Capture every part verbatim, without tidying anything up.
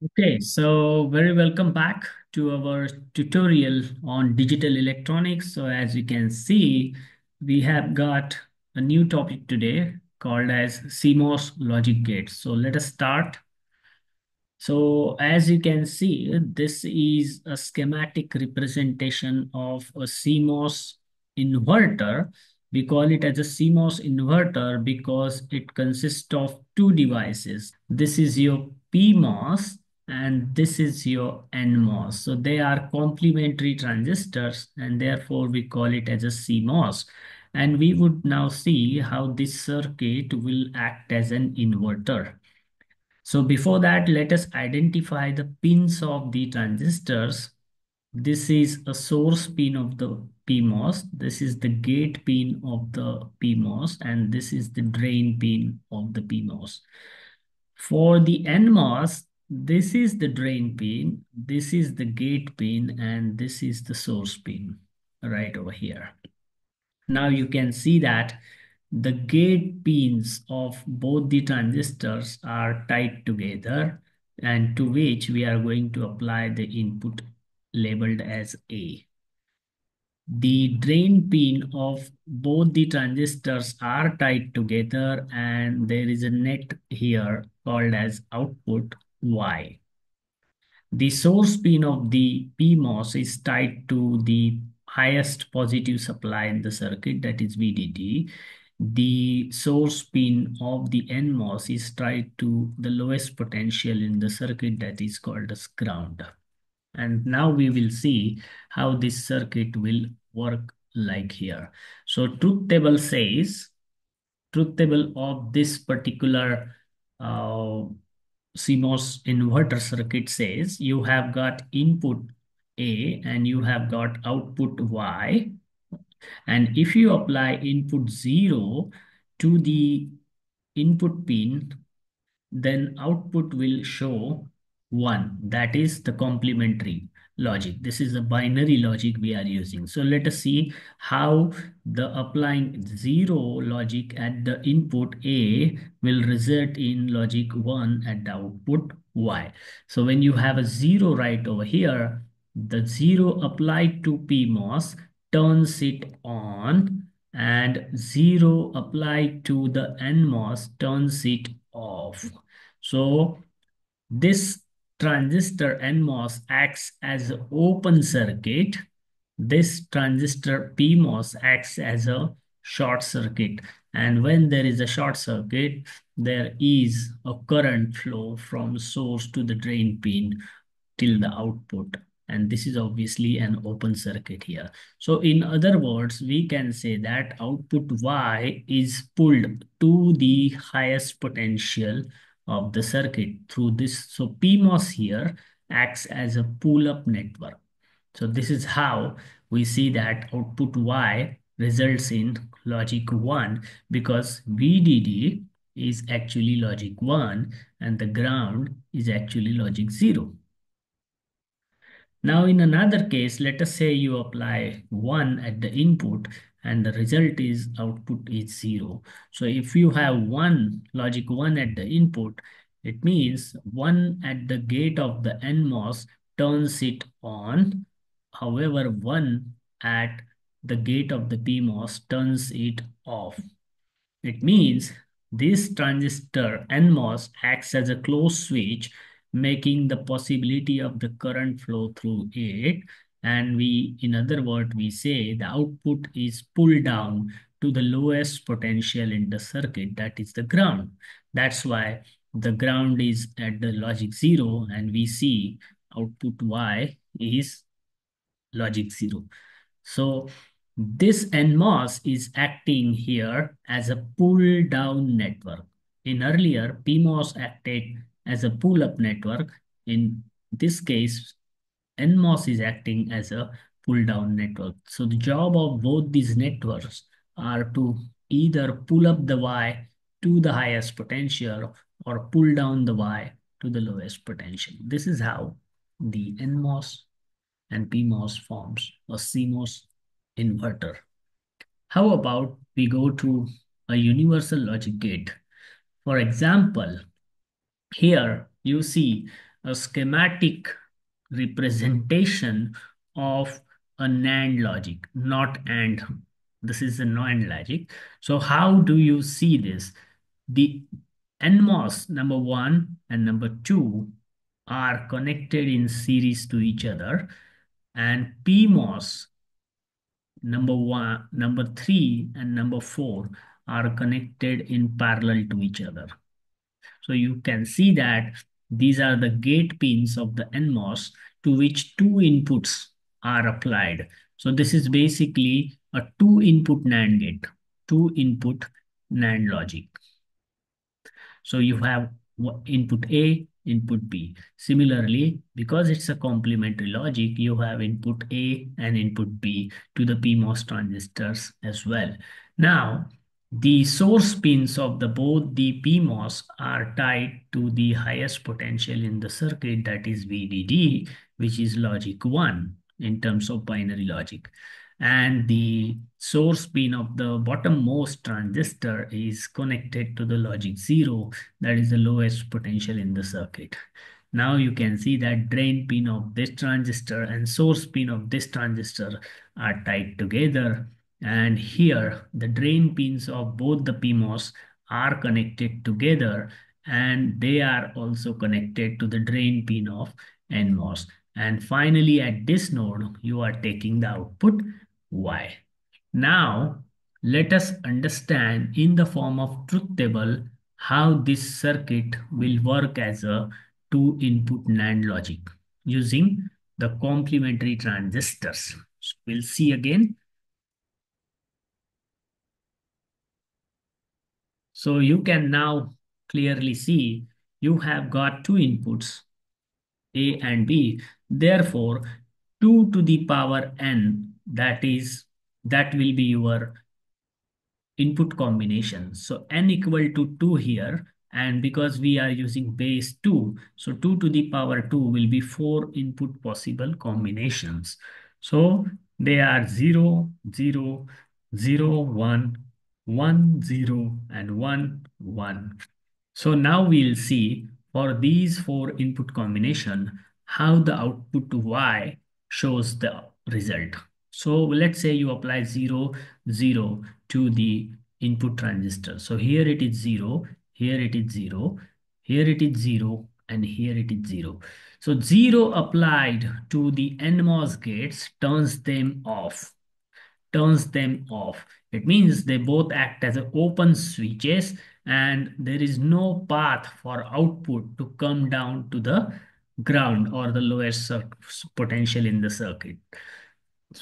Okay, so very welcome back to our tutorial on digital electronics. So as you can see, we have got a new topic today called as C MOS logic gates. So let us start. So as you can see, this is a schematic representation of a C MOS inverter. We call it as a C MOS inverter because it consists of two devices. This is your P MOS and this is your N MOS. So they are complementary transistors and therefore we call it as a C MOS. And we would now see how this circuit will act as an inverter. So before that, let us identify the pins of the transistors. This is a source pin of the P MOS. This is the gate pin of the P MOS and this is the drain pin of the P MOS. For the N MOS, this is the drain pin, this is the gate pin and this is the source pin right over here. Now you can see that the gate pins of both the transistors are tied together and to which we are going to apply the input labeled as A. The drain pin of both the transistors are tied together and there is a net here called as output Y. The source pin of the P MOS is tied to the highest positive supply in the circuit, that is V D D. The source pin of the N MOS is tied to the lowest potential in the circuit, that is called as ground. And now we will see how this circuit will work like here. So truth table says, truth table of this particular uh, C MOS inverter circuit says you have got input A and you have got output Y. And if you apply input zero to the input pin, then output will show one, that is the complementary logic. This is a binary logic we are using. So let us see how the applying zero logic at the input A will result in logic one at the output Y. So when you have a zero right over here, the zero applied to P MOS turns it on and zero applied to the N MOS turns it off. So this transistor N MOS acts as an open circuit. This transistor P MOS acts as a short circuit. And when there is a short circuit, there is a current flow from source to the drain pin till the output. And this is obviously an open circuit here. So in other words, we can say that output Y is pulled to the highest potential of the circuit through this. So P MOS here acts as a pull-up network. So this is how we see that output Y results in logic one because V D D is actually logic one and the ground is actually logic zero. Now in another case, let us say you apply one at the input and the result is output is zero. So if you have one logic one at the input, it means one at the gate of the N MOS turns it on. However, one at the gate of the P MOS turns it off. It means this transistor N MOS acts as a closed switch, making the possibility of the current flow through it. And we, in other words, we say the output is pulled down to the lowest potential in the circuit, that is the ground. That's why the ground is at the logic zero and we see output Y is logic zero. So this N MOS is acting here as a pull down network. In earlier, P MOS acted as a pull-up network. In this case, N MOS is acting as a pull-down network. So the job of both these networks are to either pull up the Y to the highest potential or pull down the Y to the lowest potential. This is how the N MOS and P MOS forms a C MOS inverter. How about we go to a universal logic gate? For example, here you see a schematic representation of a NAND logic, not AND. This is a NAND logic. So how do you see this? The N MOS number one and number two are connected in series to each other, and P MOS number one, number three, and number four are connected in parallel to each other. So you can see that these are the gate pins of the N MOS to which two inputs are applied. So this is basically a two input NAND gate, two input NAND logic. So you have input A, input B. Similarly, because it's a complementary logic, you have input A and input B to the P MOS transistors as well. Now, the source pins of the both the P MOS are tied to the highest potential in the circuit, that is V D D, which is logic one in terms of binary logic. And the source pin of the bottommost transistor is connected to the logic zero, that is the lowest potential in the circuit. Now you can see that drain pin of this transistor and source pin of this transistor are tied together. And here the drain pins of both the P MOS are connected together, and they are also connected to the drain pin of N MOS. And finally, at this node, you are taking the output Y. Now, let us understand in the form of truth table how this circuit will work as a two input NAND logic using the complementary transistors. So we'll see again. So you can now clearly see you have got two inputs, A and B. Therefore, two to the power n, that is, that will be your input combination. So n equal to two here, and because we are using base two, so two to the power two will be four input possible combinations. So they are zero, zero, zero, one, one, zero, and one, one. So now we'll see for these four input combination, how the output to Y shows the result. So let's say you apply zero, zero to the input transistor. So here it is zero, here it is zero, here it is zero, and here it is zero. So zero applied to the N MOS gates turns them off, turns them off. It means they both act as open switches, and there is no path for output to come down to the ground or the lowest potential in the circuit.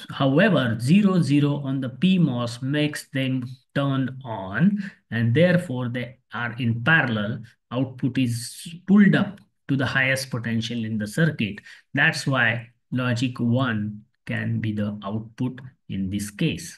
However, zero, zero on the P MOS makes them turn on, and therefore they are in parallel. Output is pulled up to the highest potential in the circuit. That's why logic one can be the output in this case.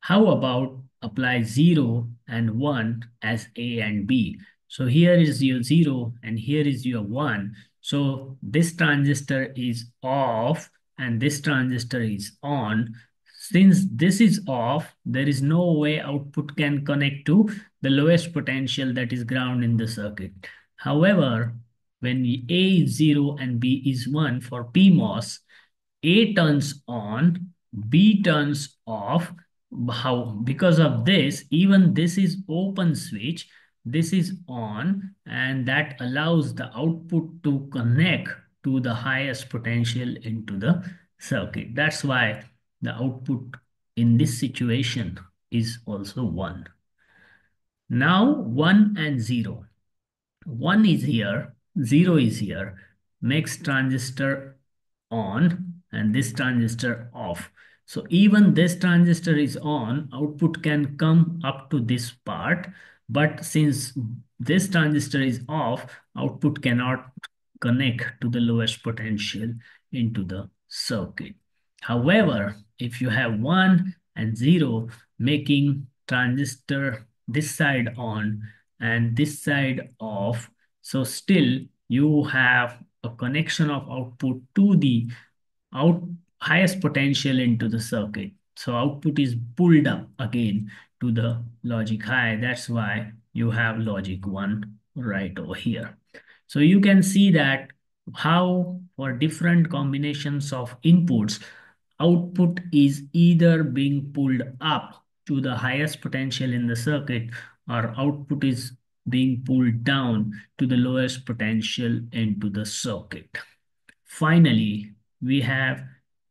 How about apply zero and one as A and B? So here is your zero and here is your one. So this transistor is off and this transistor is on. Since this is off, there is no way output can connect to the lowest potential, that is ground in the circuit. However, when A is zero and B is one for P MOS, A turns on, B turns off. How? Because of this, even this is open switch, this is on, and that allows the output to connect to the highest potential into the circuit. That's why the output in this situation is also one. Now one and zero. one is here, zero is here, makes transistor on and this transistor off. So even this transistor is on, output can come up to this part. But since this transistor is off, output cannot connect to the lowest potential into the circuit. However, if you have one and zero making transistor this side on and this side off, so still you have a connection of output to the out highest potential into the circuit. So output is pulled up again to the logic high. That's why you have logic one right over here. So you can see that how for different combinations of inputs, output is either being pulled up to the highest potential in the circuit, or output is being pulled down to the lowest potential into the circuit. Finally, we have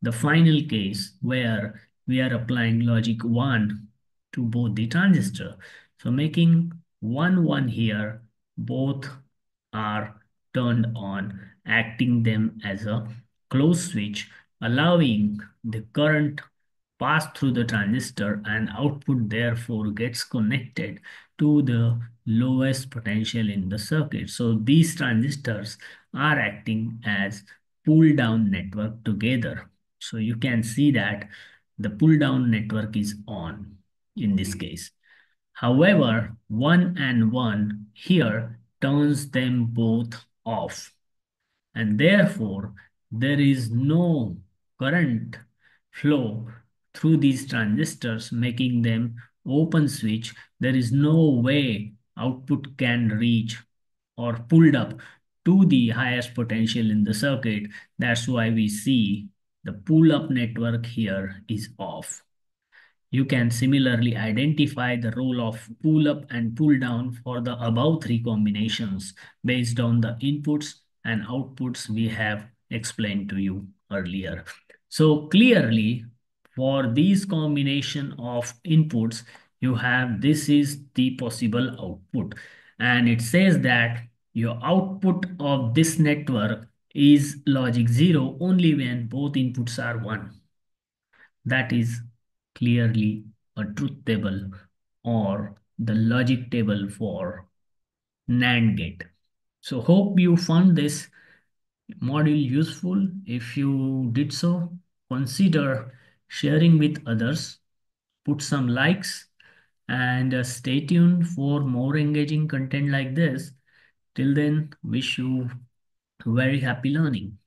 the final case where we are applying logic one to both the transistor. So making one one here, both are turned on, acting them as a closed switch, allowing the current pass through the transistor, and output therefore gets connected to the lowest potential in the circuit. So these transistors are acting as pull down network together. So you can see that the pull down network is on in this case. However, one and one here turns them both off, and therefore there is no current flow through these transistors, making them open switch. There is no way output can reach or pulled up to the highest potential in the circuit. That's why we see the pull-up network here is off. You can similarly identify the role of pull-up and pull-down for the above three combinations based on the inputs and outputs we have explained to you earlier. So clearly, for these combination of inputs, you have this is the possible output, and it says that your output of this network is logic zero only when both inputs are one. That is clearly a truth table or the logic table for NAND gate. So hope you found this module useful. If you did so, consider sharing with others, put some likes, and stay tuned for more engaging content like this. Till then, wish you very happy learning.